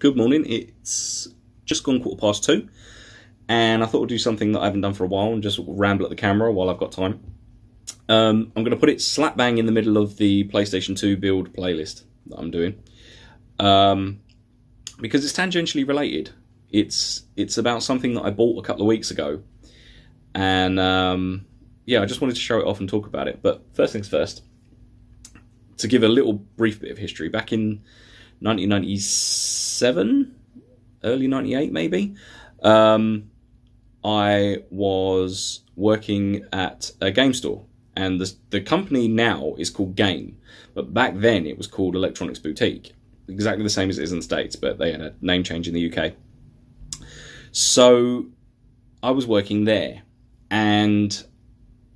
Good morning, it's just gone 2:15, and I thought I'd do something that I haven't done for a while and just ramble at the camera while I've got time. I'm going to put it slap bang in the middle of the PlayStation 2 build playlist that I'm doing, because it's tangentially related. It's about something that I bought a couple of weeks ago, and yeah, I just wanted to show it off and talk about it. But first things first, to give a little brief bit of history, back in 1997, early 98 maybe, I was working at a game store, and the company now is called Game, but back then it was called Electronics Boutique, exactly the same as it is in the States, but they had a name change in the UK. So I was working there, and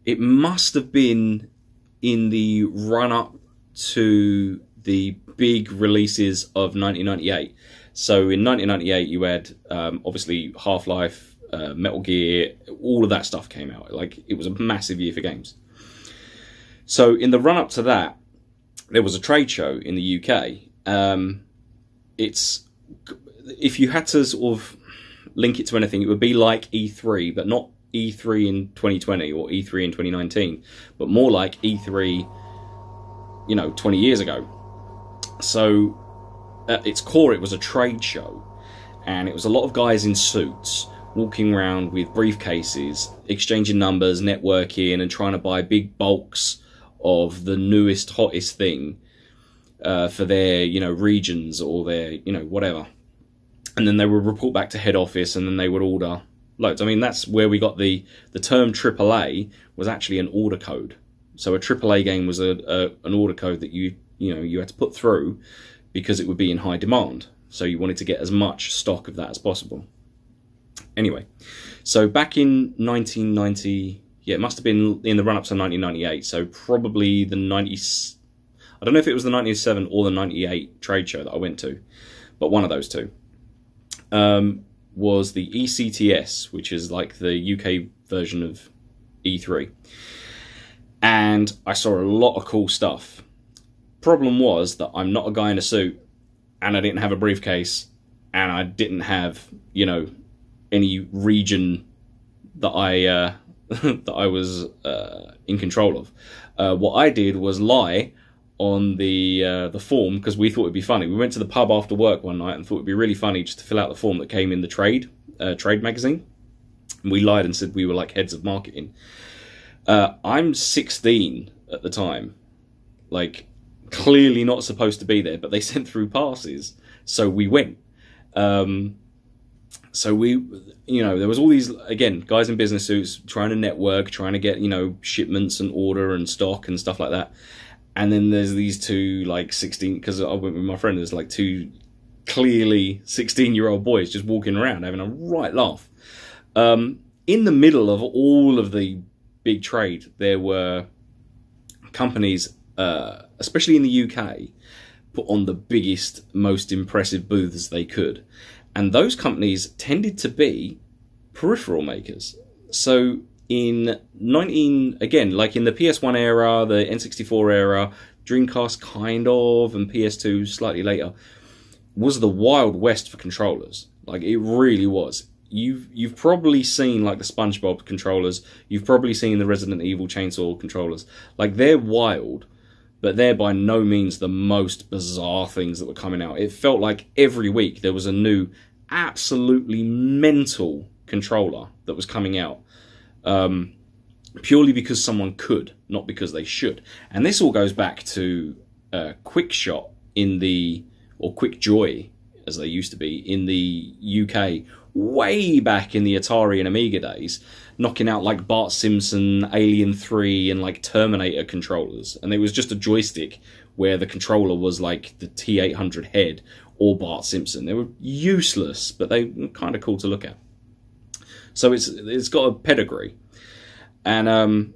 it must have been in the run-up to the big releases of 1998. So in 1998 you had obviously Half-Life, Metal Gear, all of that stuff came out. Like, it was a massive year for games. So in the run-up to that, there was a trade show in the UK. If you had to sort of link it to anything, it would be like E3, but not E3 in 2020 or E3 in 2019, but more like E3, you know, 20 years ago. So at its core, it was a trade show, and it was a lot of guys in suits walking around with briefcases, exchanging numbers, networking, and trying to buy big bulks of the newest, hottest thing for their, you know, regions or their, you know, whatever. And then they would report back to head office, and then they would order loads. I mean, that's where we got the term AAA was actually an order code. So a AAA game was an order code that you had to put through because it would be in high demand. So you wanted to get as much stock of that as possible. Anyway, so back in 1990, yeah, it must have been in the run-up to 1998. So probably the 90s, I don't know if it was the 97 or the 98 trade show that I went to, but one of those two was the ECTS, which is like the UK version of E3. And I saw a lot of cool stuff. Problem was that I'm not a guy in a suit, and I didn't have a briefcase, and I didn't have, you know, any region that I was in control of. What I did was lie on the form, because we thought it'd be funny. We went to the pub after work one night and thought it'd be really funny just to fill out the form that came in the trade magazine, and we lied and said we were like heads of marketing. I'm 16 at the time, like, clearly not supposed to be there, but they sent through passes, so we went. So we, you know, there was all these, again, guys in business suits trying to network, trying to get, you know, shipments and order and stock and stuff like that. And then there's these two, like, 16, because I went with my friend, there's like two clearly 16-year-old boys just walking around having a right laugh. In the middle of all of the big trade, there were companies, especially in the UK, put on the biggest, most impressive booths they could. And those companies tended to be peripheral makers. So in like in the PS1 era, the N64 era, Dreamcast kind of, and PS2 slightly later, was the Wild West for controllers. Like, it really was. You've probably seen, like, the SpongeBob controllers. You've probably seen the Resident Evil chainsaw controllers. Like, they're wild, but they're by no means the most bizarre things that were coming out. It felt like every week there was a new, absolutely mental controller that was coming out, purely because someone could, not because they should. And this all goes back to Quickshot or Quickjoy, as they used to be, in the UK, way back in the Atari and Amiga days, knocking out like Bart Simpson, Alien 3, and like Terminator controllers. And there was just a joystick where the controller was like the T800 head or Bart Simpson. They were useless, but they were kind of cool to look at. So it's got a pedigree. And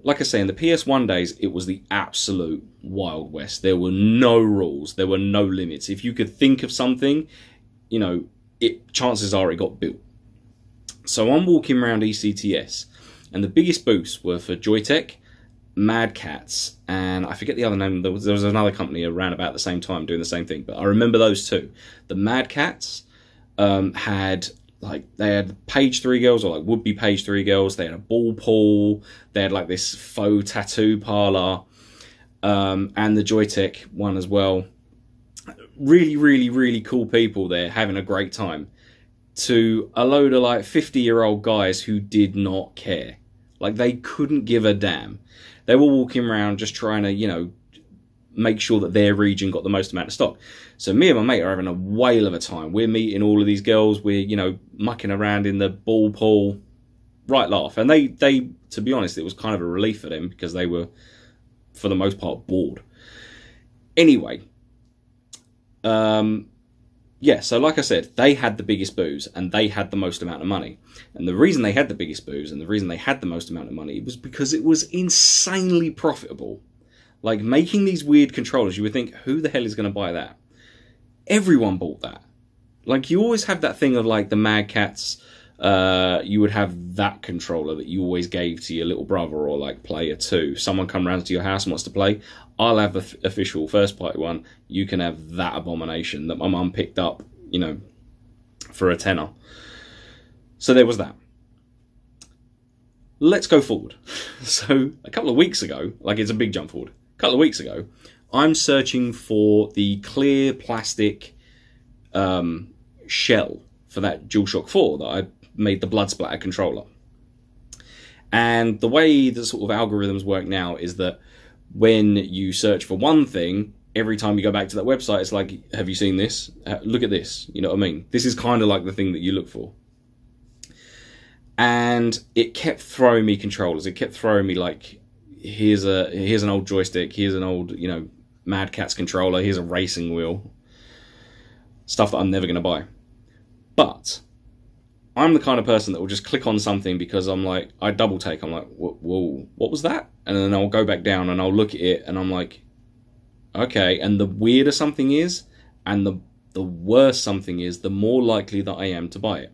like I say, in the PS1 days, it was the absolute Wild West. There were no rules. There were no limits. If you could think of something, you know, chances are it got built. So I'm walking around ECTS, and the biggest booths were for Joytech, Mad Catz, and I forget the other name. There was another company around about the same time doing the same thing, but I remember those two. The Mad Catz had like they had page 3 girls, or like would-be page 3 girls. They had a ball pool. They had like this faux tattoo parlor, and the Joytech one as well. Really, really, really cool people there, having a great time. To a load of like 50-year-old guys who did not care. Like, they couldn't give a damn. They were walking around just trying to, you know, make sure that their region got the most amount of stock. So me and my mate are having a whale of a time. We're meeting all of these girls. We're, you know, mucking around in the ball pool. Right laugh. And they, to be honest, it was kind of a relief for them because they were, for the most part, bored. Anyway, yeah, so like I said, they had the biggest booze and they had the most amount of money. And the reason they had the biggest booze and the reason they had the most amount of money was because it was insanely profitable. Like, making these weird controllers, you would think, who the hell is going to buy that? Everyone bought that. Like, you always have that thing of, like, the Mad Catz. You would have that controller that you always gave to your little brother or, like, player 2. Someone come round to your house and wants to play. I'll have the official first-party one. You can have that abomination that my mum picked up, you know, for a tenner. So there was that. Let's go forward. So a couple of weeks ago, like, it's a big jump forward. A couple of weeks ago, I'm searching for the clear plastic shell for that DualShock 4 that I made the blood splatter controller. And the way the sort of algorithms work now is that when you search for one thing, every time you go back to that website, it's like, have you seen this? Look at this. You know what I mean? This is kind of like the thing that you look for. And it kept throwing me controllers. It kept throwing me, like, here's an old joystick, here's an old, you know, Mad Catz controller, here's a racing wheel. Stuff that I'm never going to buy. But I'm the kind of person that will just click on something because I'm like, I double take, I'm like, whoa, what was that? And then I'll go back down and I'll look at it and I'm like, okay. And the weirder something is, and the worse something is, the more likely that I am to buy it.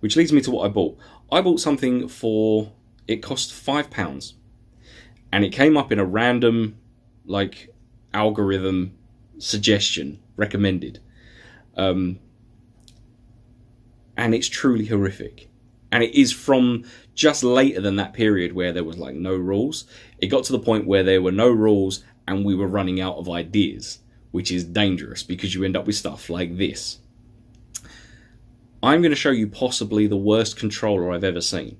Which leads me to what I bought. I bought something for, it cost £5. And it came up in a random, like, algorithm suggestion, recommended. And it's truly horrific. And it is from just later than that period where there was, like, no rules. It got to the point where there were no rules and we were running out of ideas, which is dangerous because you end up with stuff like this. I'm going to show you possibly the worst controller I've ever seen.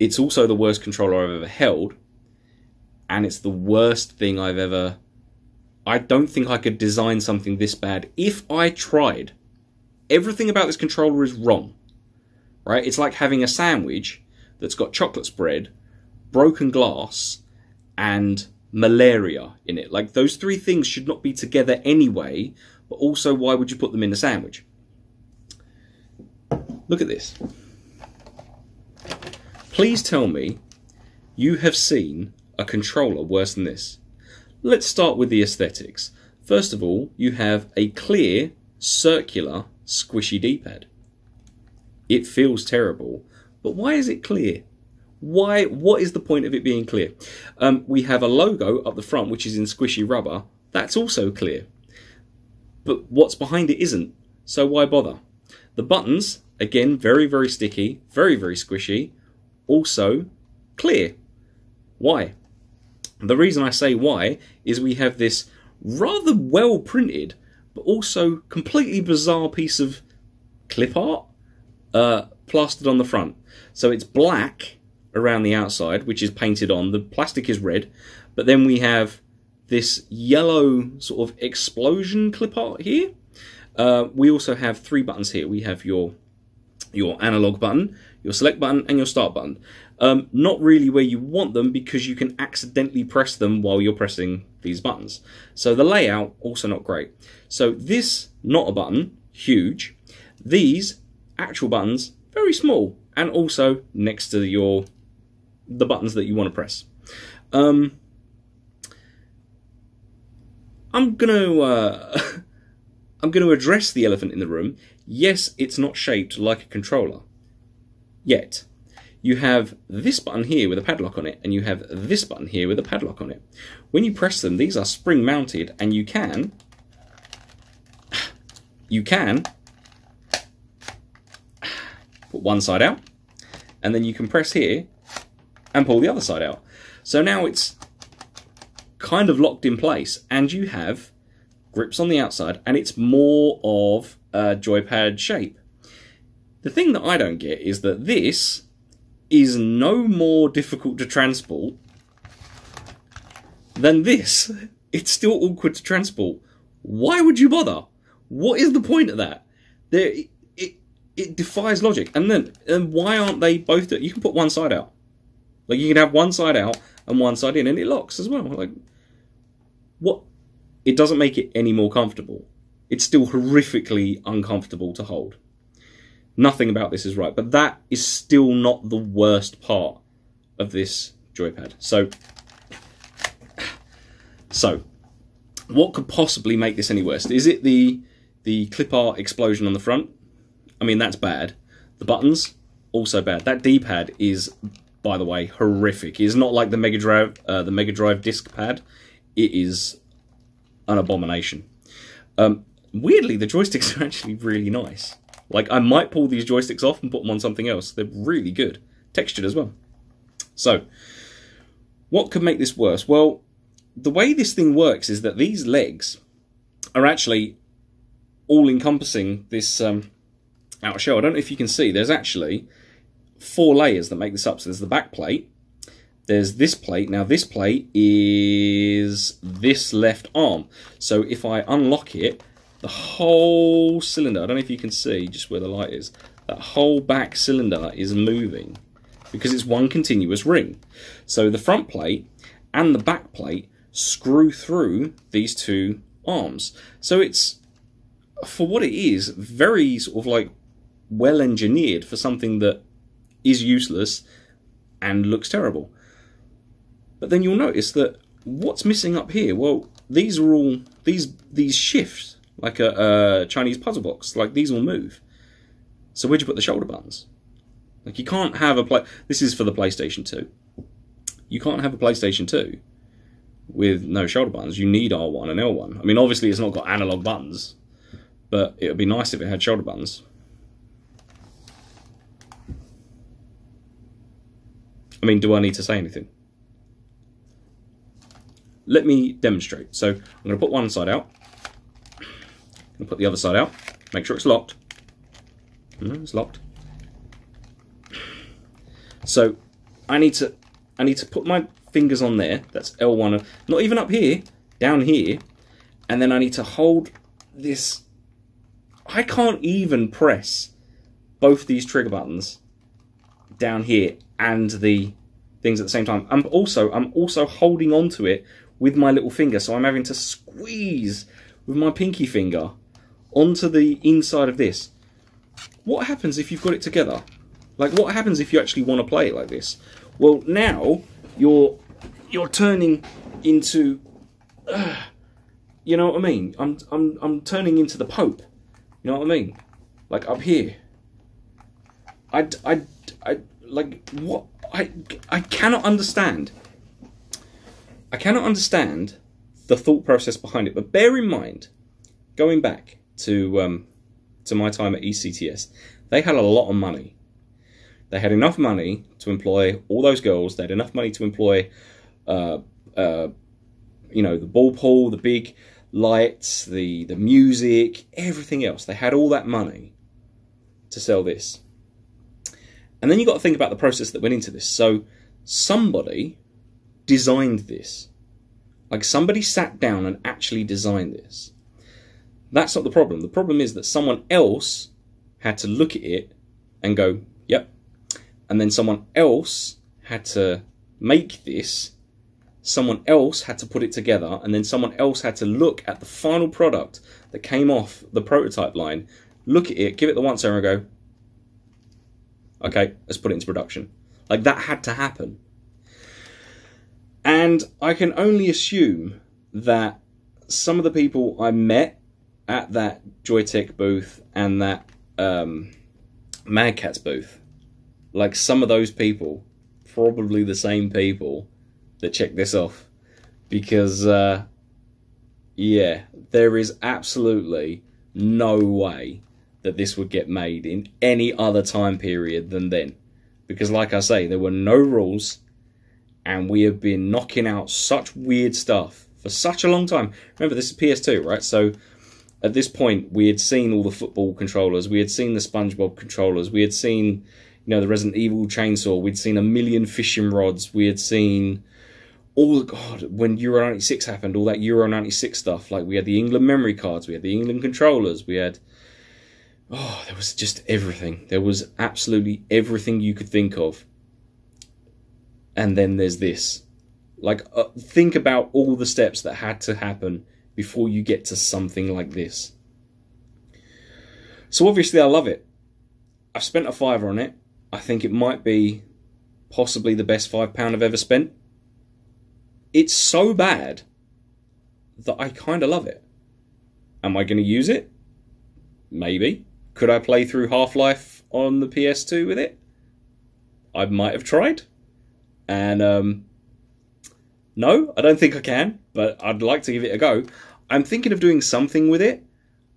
It's also the worst controller I've ever held. And it's the worst thing I've ever... I don't think I could design something this bad if I tried. Everything about this controller is wrong, right? It's like having a sandwich that's got chocolate spread, broken glass, and malaria in it. Like, those three things should not be together anyway, but also why would you put them in a sandwich? Look at this. Please tell me you have seen a controller worse than this. Let's start with the aesthetics. First of all, you have a clear, circular, squishy D-pad. It feels terrible, but why is it clear? Why? What is the point of it being clear? We have a logo up the front, which is in squishy rubber. That's also clear. But what's behind it isn't, so why bother? The buttons, again, very, very sticky, very, very squishy, also clear. Why? The reason I say why is we have this rather well printed, but also completely bizarre piece of clip art plastered on the front. So it's black around the outside, which is painted on. The plastic is red, but then we have this yellow sort of explosion clip art here. We also have three buttons here. We have your analog button, your select button, and your start button. Not really where you want them because you can accidentally press them while you're pressing these buttons. So the layout, also not great. So this, not a button, huge. These, actual buttons, very small, and also next to the buttons that you want to press. I'm going to address the elephant in the room. Yes, it's not shaped like a controller. Yet, you have this button here with a padlock on it, and you have this button here with a padlock on it. When you press them, these are spring-mounted, and you can you can put one side out, and then you can press here and pull the other side out. So now it's kind of locked in place, and you have grips on the outside, and it's more of a joypad shape. The thing that I don't get is that this is no more difficult to transport than this. It's still awkward to transport. Why would you bother? What is the point of that? It defies logic. And then why aren't they both... You can put one side out. Like, you can have one side out and one side in, and it locks as well. Like, what? It doesn't make it any more comfortable. It's still horrifically uncomfortable to hold. Nothing about this is right, but that is still not the worst part of this joypad. So what could possibly make this any worse? Is it the clip art explosion on the front? I mean, that's bad. The buttons, also bad. That D-pad is, by the way, horrific. It's not like the Mega Drive disc pad. It is an abomination. Weirdly, the joysticks are actually really nice. Like, I might pull these joysticks off and put them on something else. They're really good. Textured as well. So, what could make this worse? Well, the way this thing works is that these legs are actually all-encompassing this outer shell. I don't know if you can see. There's actually four layers that make this up. So there's the back plate. There's this plate. Now, this plate is this left arm. So if I unlock it, the whole cylinder, I don't know if you can see just where the light is, that whole back cylinder is moving because it's one continuous ring. So the front plate and the back plate screw through these two arms. So it's, for what it is, very sort of like well engineered for something that is useless and looks terrible. But then you'll notice that what's missing up here, well, these are all, these shifts, like a Chinese puzzle box, like these will move. So where'd you put the shoulder buttons? Like, you can't have a this is for the PlayStation 2. You can't have a PlayStation 2 with no shoulder buttons. You need R1 and L1. I mean, obviously it's not got analog buttons, but it would be nice if it had shoulder buttons. I mean, do I need to say anything? Let me demonstrate. So I'm gonna put one side out. I'll put the other side out, make sure it's locked. No, it's locked. So I need to put my fingers on there. That's L1, not even up here, down here. And then I need to hold this. I can't even press both these trigger buttons down here and the things at the same time. I'm also holding onto it with my little finger, so I'm having to squeeze with my pinky finger onto the inside of this. What happens if you've got it together? Like, what happens if you actually want to play it like this? Well, now you're turning into, you know what I mean? I'm turning into the Pope. You know what I mean? Like, up here. I cannot understand. I cannot understand the thought process behind it. But bear in mind, going back to my time at ECTS, they had a lot of money. They had enough money to employ all those girls. They had enough money to employ, you know, the ball pool, the big lights, the music, everything else. They had all that money to sell this. And then you've got to think about the process that went into this. So somebody designed this. Like, somebody sat down and actually designed this. That's not the problem. The problem is that someone else had to look at it and go, yep. And then someone else had to make this. Someone else had to put it together. And then someone else had to look at the final product that came off the prototype line, look at it, give it the once over and go, okay, let's put it into production. Like, that had to happen. And I can only assume that some of the people I met at that Joytech booth and that Mad Catz booth, like, some of those people, probably the same people that checked this off. Because, yeah, there is absolutely no way that this would get made in any other time period than then. Because like I say, there were no rules, and we have been knocking out such weird stuff for such a long time. Remember, this is PS2, right? So at this point, we had seen all the football controllers, we had seen the SpongeBob controllers, we had seen, you know, the Resident Evil chainsaw, we'd seen a million fishing rods, we had seen all, God, when Euro 96 happened, all that Euro 96 stuff. Like, we had the England memory cards, we had the England controllers, we had, oh, there was just everything. There was absolutely everything you could think of. And then there's this. Like, think about all the steps that had to happen before you get to something like this. So obviously I love it. I've spent a £5 on it. I think it might be possibly the best £5 I've ever spent. It's so bad that I kind of love it. Am I going to use it? Maybe. Could I play through Half-Life on the PS2 with it? I might have tried. And, no, I don't think I can, but I'd like to give it a go. I'm thinking of doing something with it.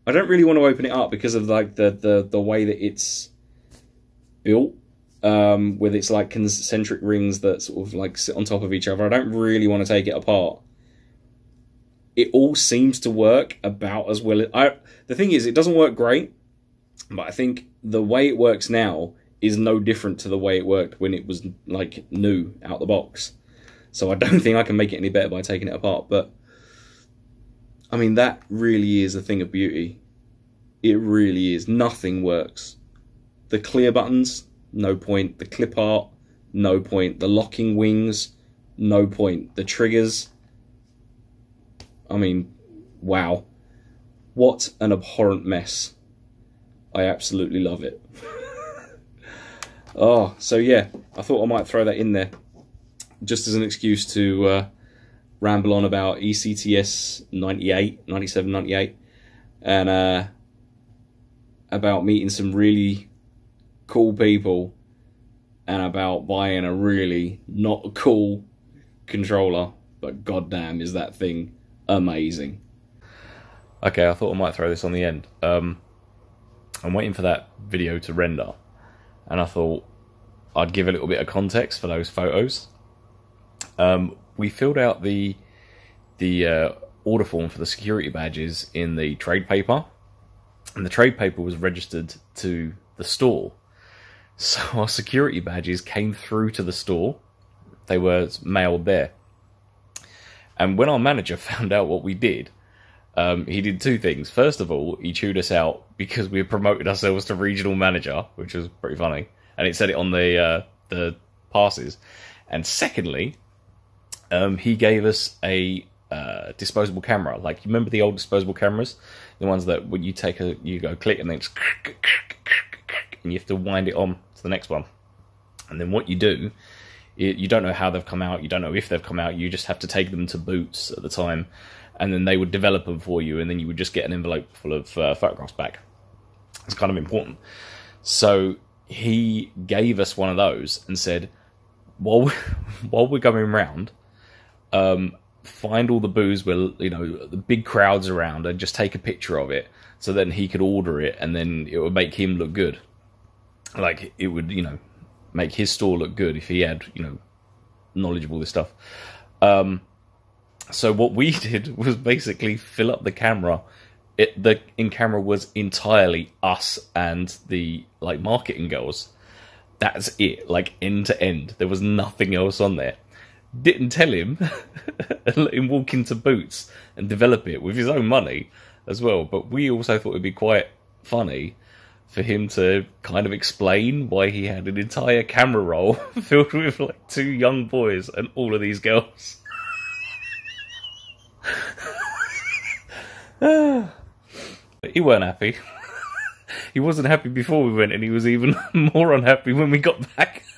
I don't really want to open it up because of, like, the way that it's built, with its, like, concentric rings that sort of, like, sit on top of each other. I don't really want to take it apart. It all seems to work about as well. The thing is, it doesn't work great, but I think the way it works now is no different to the way it worked when it was, like, new out the box. So I don't think I can make it any better by taking it apart. But, I mean, that really is a thing of beauty. It really is. Nothing works. The clear buttons, no point. The clip art, no point. The locking wings, no point. The triggers, I mean, wow. What an abhorrent mess. I absolutely love it. Oh, so yeah, I thought I might throw that in there just as an excuse to ramble on about ECTS 97, 98, and about meeting some really cool people and about buying a really not cool controller, but goddamn is that thing amazing. Okay, I thought I might throw this on the end. I'm waiting for that video to render, and I thought I'd give a little bit of context for those photos. We filled out the order form for the security badges in the trade paper, and the trade paper was registered to the store. So our security badges came through to the store. They were mailed there. And when our manager found out what we did, he did two things. First of all, he chewed us out because we had promoted ourselves to regional manager, which was pretty funny. And it said it on the passes. And secondly, he gave us a disposable camera. Like, you remember the old disposable cameras? The ones that when you take a, you go click and then it's and you have to wind it on to the next one. And then what you do, you don't know how they've come out, you don't know if they've come out, you just have to take them to Boots at the time, and then they would develop them for you, and then you would just get an envelope full of photographs back. It's kind of important. So he gave us one of those and said, while we're going round, find all the booths where, you know, the big crowds around, and just take a picture of it, so then he could order it, and then it would make him look good. Like, it would, you know, make his store look good if he had, you know, knowledge of all this stuff. So what we did was basically fill up the camera. The in-camera was entirely us and the, like, marketing girls. That's it, like, end to end. There was nothing else on there. Didn't tell him and let him walk into Boots and develop it with his own money as well. But we also thought it'd be quite funny for him to kind of explain why he had an entire camera roll filled with, like, two young boys and all of these girls. He weren't happy. He wasn't happy before we went, and he was even more unhappy when we got back.